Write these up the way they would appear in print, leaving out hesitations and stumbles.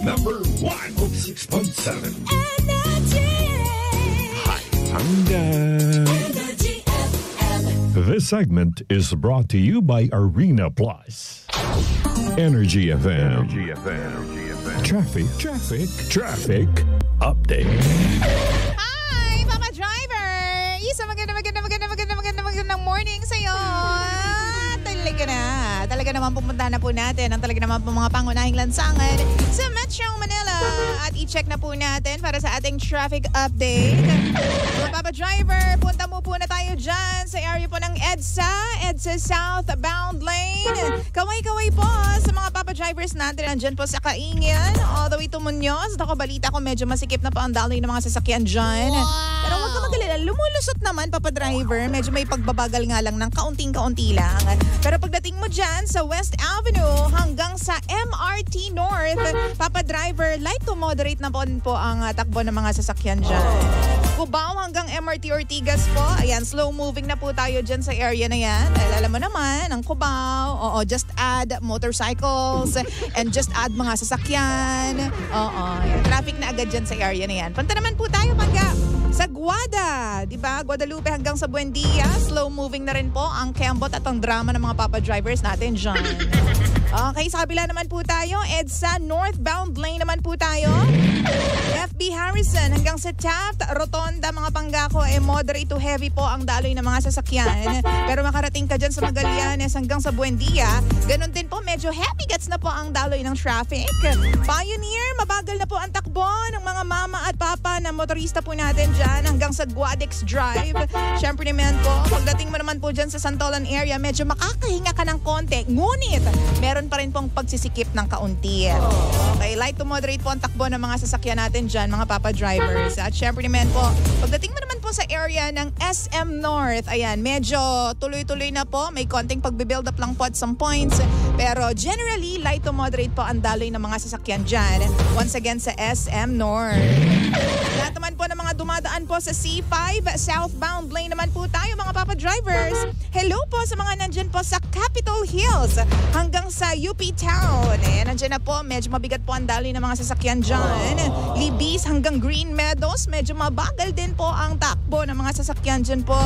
number 106.7. Hi, Energy FM. This segment is brought to you by Arena Plus. Energy FM. Energy FM. Energy FM. Traffic update. Magandang morning sa'yo. Talaga naman pupunta na po natin ang talaga naman po mga pangunahing lansangan sa Metro Manila. At i-check na po natin para sa ating traffic update. So, Papa Driver, punta mo po na tayo dyan sa area po ng EDSA Southbound Lane. Kaway-kaway po sa mga Papa Drivers natin. Andyan po sa Kaingin, all the way to Muñoz. At ako balita ko medyo masikip na po ang daloy ng mga sasakyan dyan. Wow. Pero huwag ka magalala, lumulusot naman Papa Driver. Medyo may pagbabagal nga lang ng kaunting-kaunti lang. Pero pagdating mo dyan sa West Avenue hanggang sa MRT North, Papa Driver, light to moderate na po ang takbo ng mga sasakyan dyan. Cubao hanggang MRT Ortigas po. Ayan, slow moving na po tayo dyan sa area na yan. Dahil alam mo naman, ang Cubao, just add motorcycles and just add mga sasakyan. Ayan, traffic na agad dyan sa area na yan. Punta naman po tayo pagka sa Guada, di ba? Guadalupe hanggang sa Buendia, slow moving na rin po ang Kembot at ang drama ng mga Papa Drivers natin dyan. Okay, sa kabila naman po tayo, EDSA Northbound Lane naman po tayo. FB Harrison hanggang sa Taft Rotonda, mga panggako, moderate to heavy po ang daloy ng mga sasakyan. Pero makarating ka dyan sa Magallanes hanggang sa Buendia, ganun din po, medyo heavy gets na po ang daloy ng traffic. Pioneer, mabagal na po ang takbo ng mga mama at papa na motorista po natin dyan hanggang sa Guadex Drive. Siyempre naman po, pagdating mo naman po dyan sa Santolan area, medyo makakahinga ka ng konti. Ngunit, meron pa rin pong pagsisikip ng kaunti. Okay, light to moderate po ang takbo ng mga sasakyan natin dyan, mga Papa Drivers. At siyempre naman po, pagdating mo naman po sa area ng SM North, ayan, medyo tuloy-tuloy na po. May konting pagbibuild up lang po at some points. Pero generally, light to moderate po ang daloy ng mga sasakyan dyan. Once again, sa SM North. Lahat naman po ng mga dumadaan po sa C5, southbound lane naman po tayo, mga Papa Drivers. Hello po sa mga nandyan po sa Cap Hills hanggang sa UP Town. Ayan, nandyan na po, medyo mabigat po ang daloy ng mga sasakyan dyan. Libis hanggang Green Meadows, medyo mabagal din po ang takbo ng mga sasakyan dyan po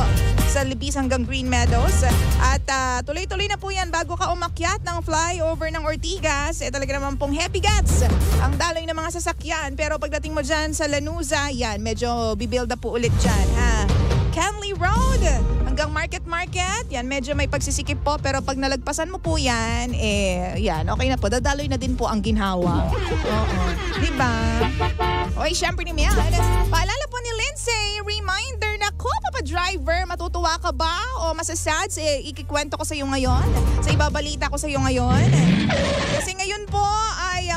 sa Libis hanggang Green Meadows. At tuloy-tuloy na po yan bago ka umakyat ng flyover ng Ortigas, talaga naman pong happy guts ang daloy ng mga sasakyan. Pero pagdating mo dyan sa Lanuza, yan, medyo bibuild up po ulit dyan, ha? Kenley Road hanggang Market-Market, yan, medyo may pagsisikip po. Pero pag nalagpasan mo po yan, yan, okay na po. Dadaloy na din po ang ginhawa. Oo, diba? Okay, syempre naman yan. Paalala po ni Lindsay, reminder na ko, Papa Driver, matutuwa ka ba o masasad? Ikikwento ko sa iyo ngayon. Sa ibabalita ko sa iyo ngayon. Kasi ngayon po,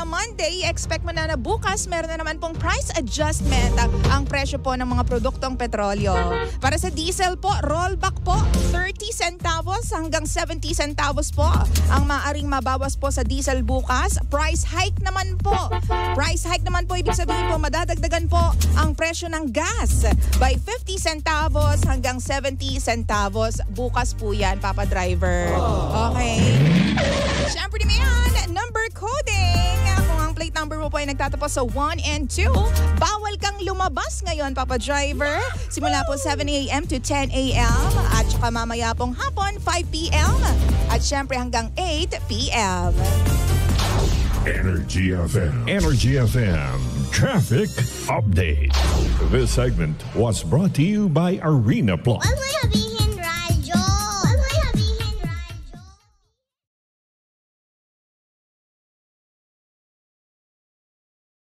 Monday, expect mo na bukas meron na naman pong price adjustment ang presyo po ng mga produktong petrolyo. Para sa diesel po, rollback po, 30 centavos hanggang 70 centavos po ang maaring mabawas po sa diesel bukas. Price hike naman po, ibig sabihin po madadagdagan po ang presyo ng gas by 50 centavos hanggang 70 centavos. Bukas po yan, Papa Driver. Okay. Siyempre naman yan, number coding. Plate number mo po ay nagtatapos sa 1 and 2. Bawal kang lumabas ngayon, Papa Driver. Simula po 7 a.m. to 10 a.m. At saka mamaya pong hapon, 5 p.m. At syempre hanggang 8 p.m. Energy FM. Energy FM. Traffic update. This segment was brought to you by Arena Plus.